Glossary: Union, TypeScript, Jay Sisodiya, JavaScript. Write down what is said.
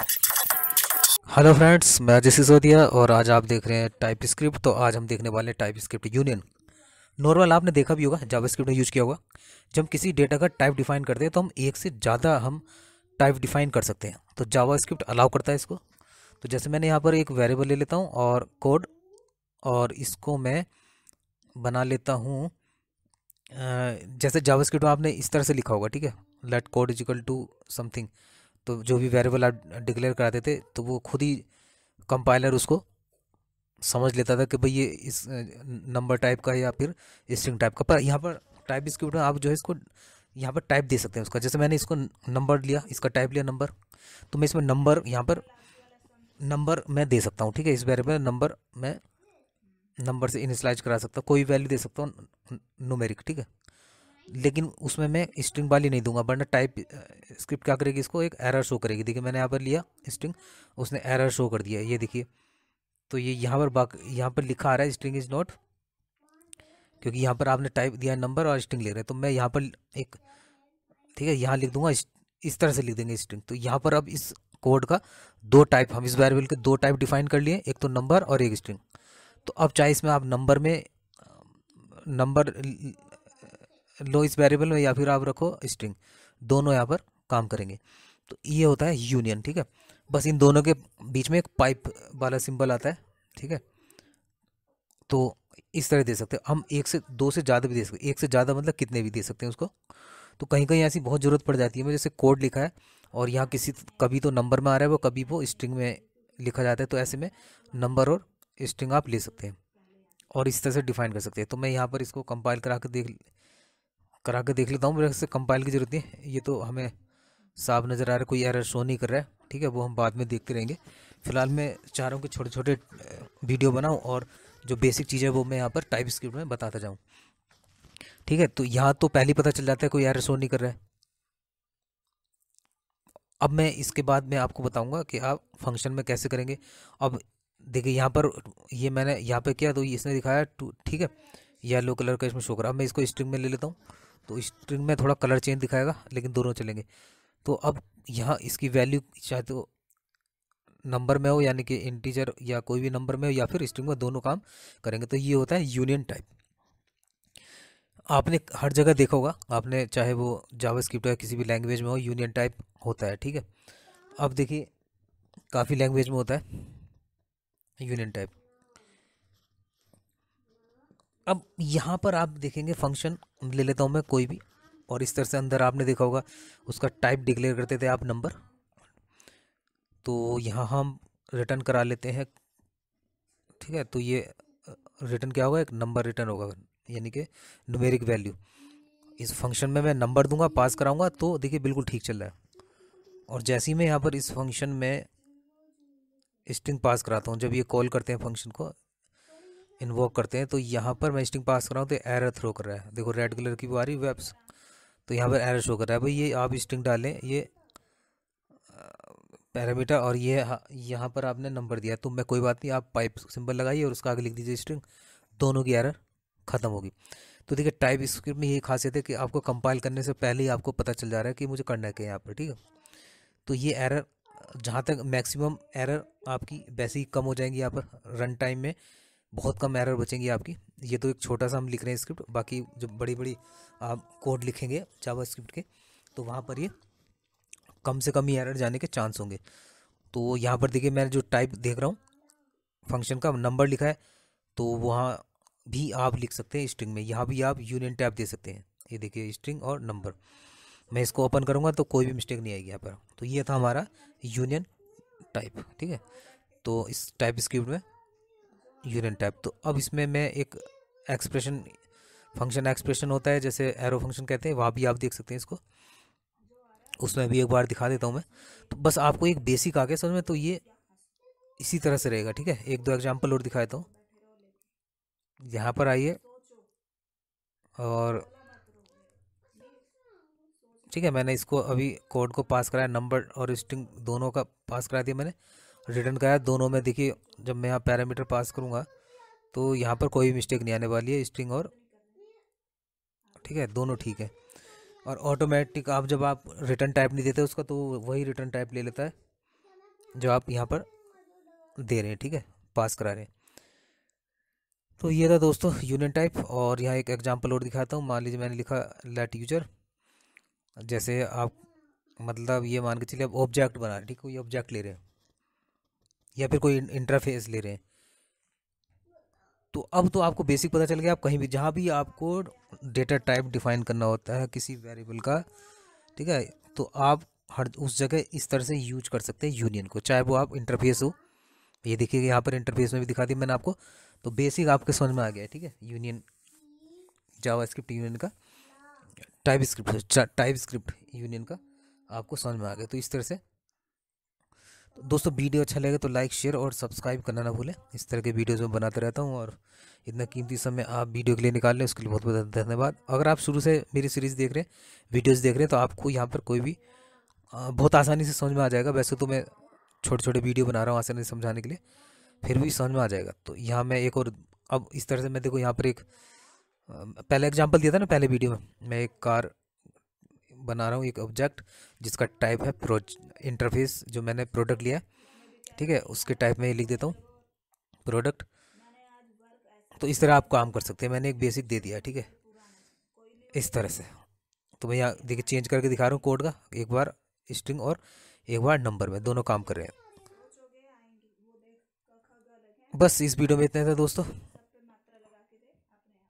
Hello friends, मैं जय सिसोदिया और आज आप देख रहे हैं टाइप स्क्रिप्ट। तो आज हम देखने वाले हैं टाइप स्क्रिप्ट यूनियन। नॉर्मल आपने देखा भी होगा, जावास्क्रिप्ट में यूज़ किया होगा। जब हम किसी डेटा का टाइप डिफाइन करते हैं तो हम एक से ज़्यादा हम टाइप डिफाइन कर सकते हैं, तो जावास्क्रिप्ट अलाउ करता है इसको। तो जैसे मैंने यहाँ पर एक वेरिएबल ले लेता हूँ और कोड, और इसको मैं बना लेता हूँ जैसे जावास्क्रिप्ट में आपने इस तरह से लिखा होगा, ठीक है, let code is equal to something. तो जो भी वेरिएबल आप डिक्लेयर कराते थे तो वो खुद ही कंपाइलर उसको समझ लेता था कि भाई ये इस नंबर टाइप का है या फिर स्ट्रिंग टाइप का। पर यहाँ पर टाइप स्क्रिप्ट में आप जो है इसको यहाँ पर टाइप दे सकते हैं उसका। जैसे मैंने इसको नंबर लिया, इसका टाइप लिया नंबर, तो मैं इसमें नंबर, यहाँ पर नंबर मैं दे सकता हूँ, ठीक है। इस वेरिएबल नंबर मैं नंबर से इनिशलाइज करा सकता हूँ, कोई वैल्यू दे सकता हूँ न्यूमेरिक, ठीक है। लेकिन उसमें मैं स्ट्रिंग वाली नहीं दूंगा, वरना टाइप स्क्रिप्ट क्या करेगी, इसको एक एरर शो करेगी। देखिए मैंने यहाँ पर लिया स्ट्रिंग, उसने एरर शो कर दिया, ये देखिए। तो ये यहाँ पर लिखा आ रहा है स्ट्रिंग इज़ नॉट, क्योंकि यहाँ पर आपने टाइप दिया नंबर और स्ट्रिंग ले रहे हैं। तो मैं यहाँ पर एक, ठीक है, यहाँ लिख दूंगा, इस तरह से लिख देंगे स्ट्रिंग। तो यहाँ पर अब इस कोड का दो टाइप, हम इस वेरिएबल के दो टाइप डिफाइन कर लिए, एक तो नंबर और एक स्ट्रिंग। तो अब चाहे इसमें आप नंबर में नंबर लो इस वेरिएबल में, या फिर आप रखो स्ट्रिंग, दोनों यहाँ पर काम करेंगे। तो ये होता है यूनियन, ठीक है। बस इन दोनों के बीच में एक पाइप वाला सिंबल आता है, ठीक है। तो इस तरह दे सकते हैं हम, एक से दो से ज़्यादा भी दे सकते हैं, एक से ज़्यादा मतलब कितने भी दे सकते हैं उसको। तो कहीं कहीं ऐसी बहुत ज़रूरत पड़ जाती है। मैं जैसे कोड लिखा है और यहाँ किसी कभी तो नंबर में आ रहा है वो, कभी वो स्ट्रिंग में लिखा जाता है, तो ऐसे में नंबर और स्ट्रिंग आप ले सकते हैं और इस तरह से डिफाइन कर सकते हैं। तो मैं यहाँ पर इसको कंपाइल करा के देख लेता हूँ। मेरे से कंपाइल की ज़रूरत नहीं है, ये तो हमें साफ नज़र आ रहा है, कोई एरर शो नहीं कर रहा है, ठीक है, वो हम बाद में देखते रहेंगे। फिलहाल मैं चाह रहा हूँ कि छोटे छोटे वीडियो बनाऊँ और जो बेसिक चीज़ें वो मैं यहाँ पर टाइप स्क्रिप्ट में बताता जाऊँ, ठीक है। तो यहाँ तो पहले पता चल जाता है कोई एरर शो नहीं कर रहा है। अब मैं इसके बाद मैं आपको बताऊँगा कि आप फंक्शन में कैसे करेंगे। अब देखिए यहाँ पर ये मैंने यहाँ पर किया तो इसने दिखाया टू, ठीक है, येलो कलर का इसमें शो कर रहा है। मैं इसको स्ट्रिंग में ले लेता हूँ, तो स्ट्रिंग में थोड़ा कलर चेंज दिखाएगा, लेकिन दोनों चलेंगे। तो अब यहाँ इसकी वैल्यू चाहे तो नंबर में हो, यानी कि इंटीजर या कोई भी नंबर में हो, या फिर स्ट्रिंग में, दोनों काम करेंगे। तो ये होता है यूनियन टाइप। आपने हर जगह देखा होगा, आपने चाहे वो जावास्क्रिप्ट या किसी भी लैंग्वेज में हो, यूनियन टाइप होता है, ठीक है। अब देखिए काफ़ी लैंग्वेज में होता है यूनियन टाइप। अब यहाँ पर आप देखेंगे फंक्शन ले लेता हूँ मैं कोई भी, और इस तरह से अंदर आपने देखा होगा उसका टाइप डिक्लेयर करते थे आप नंबर, तो यहाँ हम रिटर्न करा लेते हैं, ठीक है। तो ये रिटर्न क्या होगा, एक नंबर रिटर्न होगा, यानी कि न्यूमेरिक वैल्यू। इस फंक्शन में मैं नंबर दूंगा, पास कराऊंगा, तो देखिए बिल्कुल ठीक चल रहा है। और जैसे ही मैं यहाँ पर इस फंक्शन में स्ट्रिंग पास कराता हूँ, जब ये कॉल करते हैं फंक्शन को, इन्वोक करते हैं, तो यहाँ पर मैं स्ट्रिंग पास कर रहा हूँ, तो एरर थ्रो कर रहा है। देखो रेड कलर की वो आ रही वेब्स, तो यहाँ पर एरर शो कर रहा है। भाई ये आप स्ट्रिंग डालें, ये पैरामीटर, और ये यहाँ पर आपने नंबर दिया, तो मैं कोई बात नहीं, आप पाइप सिंबल लगाइए और उसका आगे लिख दीजिए स्ट्रिंग, दोनों की एरर ख़त्म होगी। तो देखिए टाइप स्क्रिप्ट में ये खासियत है कि आपको कंपाइल करने से पहले ही आपको पता चल जा रहा है कि मुझे करना क्या है यहाँ पर, ठीक है। तो ये एरर जहाँ तक मैक्सिमम एरर आपकी वैसे ही कम हो जाएंगी, यहाँ पर रन टाइम में बहुत कम एरर बचेंगी आपकी। ये तो एक छोटा सा हम लिख रहे हैं स्क्रिप्ट, बाकी जो बड़ी बड़ी आप कोड लिखेंगे जावास्क्रिप्ट के, तो वहाँ पर ये कम से कम ही एरर जाने के चांस होंगे। तो यहाँ पर देखिए मैंने जो टाइप देख रहा हूँ फंक्शन का, नंबर लिखा है, तो वहाँ भी आप लिख सकते हैं स्ट्रिंग में, यहाँ भी आप यूनियन टाइप दे सकते हैं। ये देखिए स्ट्रिंग और नंबर, मैं इसको ओपन करूँगा तो कोई भी मिस्टेक नहीं आएगी यहाँ पर। तो ये था हमारा यूनियन टाइप, ठीक है। तो इस टाइप स्क्रिप्ट में यूनियन टाइप। तो अब इसमें मैं एक एक्सप्रेशन फंक्शन, एक्सप्रेशन होता है जैसे एरो फंक्शन कहते हैं, वहाँ भी आप देख सकते हैं इसको, उसमें भी एक बार दिखा देता हूँ मैं। तो बस आपको एक बेसिक आ गया समझ में, तो ये इसी तरह से रहेगा, ठीक है। एक दो एग्जांपल और दिखा देता हूँ। यहाँ पर आइए और ठीक है, मैंने इसको अभी कोड को पास कराया, नंबर और स्ट्रिंग दोनों का पास करा दिया मैंने, रिटर्न का है दोनों में। देखिए जब मैं यहाँ पैरामीटर पास करूँगा तो यहाँ पर कोई मिस्टेक नहीं आने वाली है, स्ट्रिंग और ठीक है दोनों ठीक है। और ऑटोमेटिक आप जब आप रिटर्न टाइप नहीं देते उसका, तो वही रिटर्न टाइप ले लेता है जो आप यहाँ पर दे रहे हैं, ठीक है, पास करा रहे हैं। तो ये था दोस्तों यूनियन टाइप। और यहाँ एक एग्जांपल और दिखाता हूँ। मान लीजिए मैंने लिखा लेट यूजर, जैसे आप मतलब ये मान के चलिए आप ऑब्जेक्ट बना रहे हैं, ठीक है, ये ऑब्जेक्ट ले रहे हैं या फिर कोई इंटरफेस ले रहे हैं। तो अब तो आपको बेसिक पता चल गया, आप कहीं भी जहाँ भी आपको डेटा टाइप डिफाइन करना होता है किसी वेरिएबल का, ठीक है, तो आप हर उस जगह इस तरह से यूज कर सकते हैं यूनियन को, चाहे वो आप इंटरफेस हो। ये देखिए यहाँ पर इंटरफेस में भी दिखा दिया मैंने आपको। तो बेसिक आपके समझ में आ गया है, ठीक है, यूनियन जावास्क्रिप्ट यूनियन का, टाइप स्क्रिप्ट यूनियन का आपको समझ में आ गया। तो इस तरह से तो दोस्तों वीडियो अच्छा लगे तो लाइक शेयर और सब्सक्राइब करना ना भूलें। इस तरह के वीडियोज़ में बनाते रहता हूँ और इतना कीमती समय आप वीडियो के लिए निकाल लें, उसके लिए बहुत बहुत धन्यवाद। अगर आप शुरू से मेरी सीरीज़ देख रहे हैं, वीडियोज़ देख रहे हैं, तो आपको यहाँ पर कोई भी बहुत आसानी से समझ में आ जाएगा। वैसे तो मैं छोटे छोटे वीडियो बना रहा हूँ आसानी से समझाने के लिए, फिर भी समझ में आ जाएगा। तो यहाँ मैं एक और अब इस तरह से मैं देखो यहाँ पर एक पहले एग्जाम्पल दिया था ना पहले वीडियो में, मैं एक कार बना रहा हूँ, एक ऑब्जेक्ट जिसका टाइप है इंटरफेस, जो मैंने प्रोडक्ट लिया, ठीक है, उसके टाइप में लिख देता हूँ प्रोडक्ट। तो इस तरह आप काम कर सकते हैं, मैंने एक बेसिक दे दिया, ठीक है, इस तरह से। तो मैं यहाँ देखिए चेंज करके दिखा रहा हूँ कोड का, एक बार स्ट्रिंग और एक बार नंबर में, दोनों काम कर रहे हैं। बस इस वीडियो में इतना था दोस्तों।